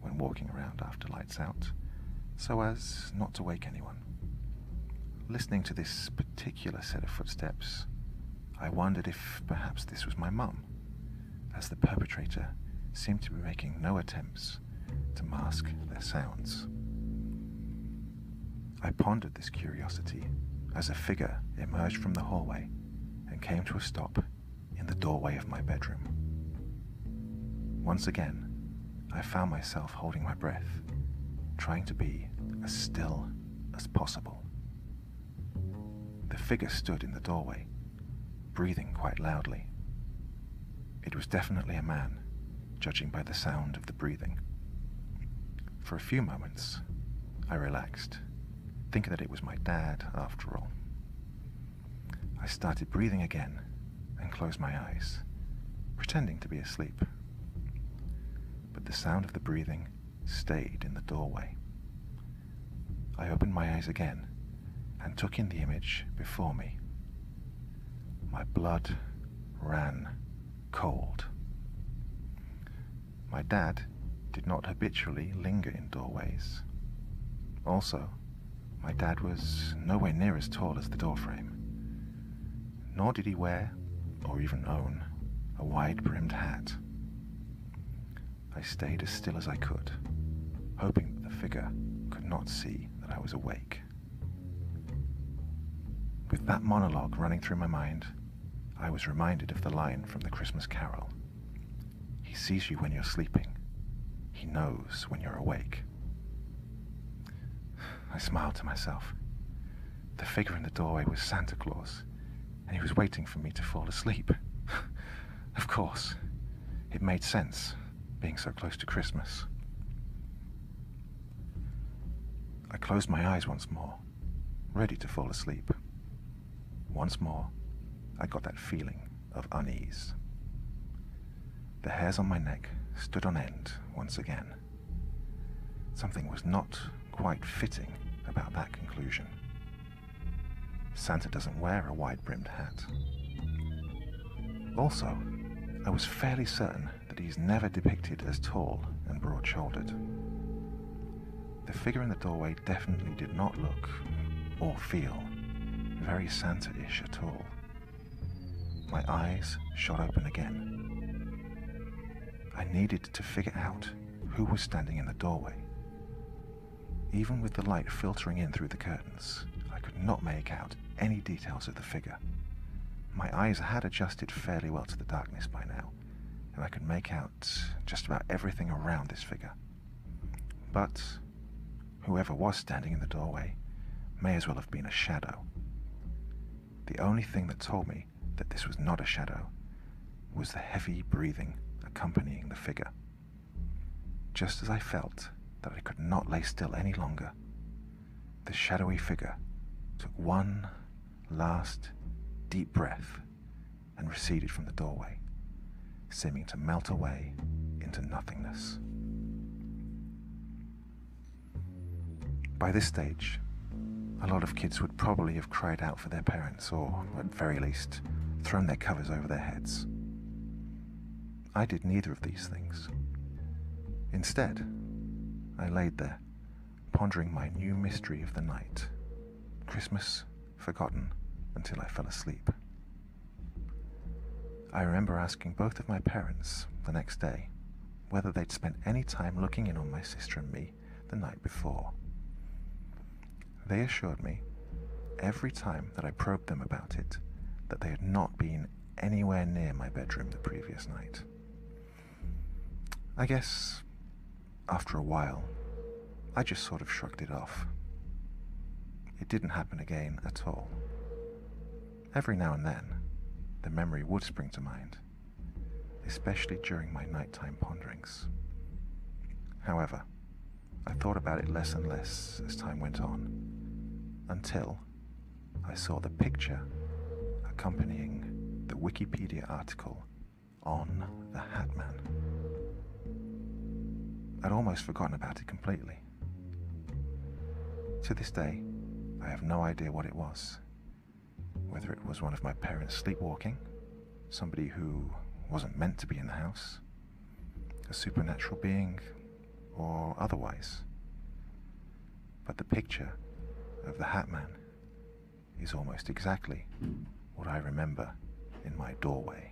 when walking around after lights out, so as not to wake anyone. Listening to this particular set of footsteps, I wondered if perhaps this was my mum, as the perpetrator seemed to be making no attempts to mask their sounds. I pondered this curiosity as a figure emerged from the hallway and came to a stop in the doorway of my bedroom. Once again, I found myself holding my breath, trying to be as still as possible. The figure stood in the doorway, breathing quite loudly. It was definitely a man, judging by the sound of the breathing. For a few moments, I relaxed, thinking that it was my dad after all. I started breathing again and closed my eyes, pretending to be asleep. But the sound of the breathing stayed in the doorway. I opened my eyes again and took in the image before me. My blood ran cold. My dad did not habitually linger in doorways. Also, my dad was nowhere near as tall as the doorframe, nor did he wear, or even own, a wide-brimmed hat. I stayed as still as I could, hoping that the figure could not see that I was awake. With that monologue running through my mind, I was reminded of the line from the Christmas Carol. He sees you when you're sleeping. He knows when you're awake. I smiled to myself. The figure in the doorway was Santa Claus, and he was waiting for me to fall asleep. Of course, it made sense, being so close to Christmas. I closed my eyes once more, ready to fall asleep. Once more, I got that feeling of unease. The hairs on my neck stood on end once again. Something was not quite fitting about that conclusion. Santa doesn't wear a wide-brimmed hat. Also, I was fairly certain that he's never depicted as tall and broad-shouldered. The figure in the doorway definitely did not look, or feel, very Santa-ish at all. My eyes shot open again. I needed to figure out who was standing in the doorway. Even with the light filtering in through the curtains, I could not make out any details of the figure. My eyes had adjusted fairly well to the darkness by now, and I could make out just about everything around this figure. But whoever was standing in the doorway may as well have been a shadow. The only thing that told me that this was not a shadow was the heavy breathing accompanying the figure. Just as I felt that I could not lay still any longer, the shadowy figure took one last deep breath and receded from the doorway, seeming to melt away into nothingness. By this stage, a lot of kids would probably have cried out for their parents, or, at very least, thrown their covers over their heads. I did neither of these things. Instead, I laid there, pondering my new mystery of the night. Christmas forgotten until I fell asleep. I remember asking both of my parents the next day whether they'd spent any time looking in on my sister and me the night before. They assured me, every time that I probed them about it, that they had not been anywhere near my bedroom the previous night. I guess, after a while, I just sort of shrugged it off. It didn't happen again at all. Every now and then, the memory would spring to mind, especially during my nighttime ponderings. However, I thought about it less and less as time went on, until I saw the picture accompanying the Wikipedia article on the Hat Man. I'd almost forgotten about it completely. To this day, I have no idea what it was, whether it was one of my parents sleepwalking, somebody who wasn't meant to be in the house, a supernatural being, or otherwise. But the picture of the Hat Man is almost exactly what I remember in my doorway.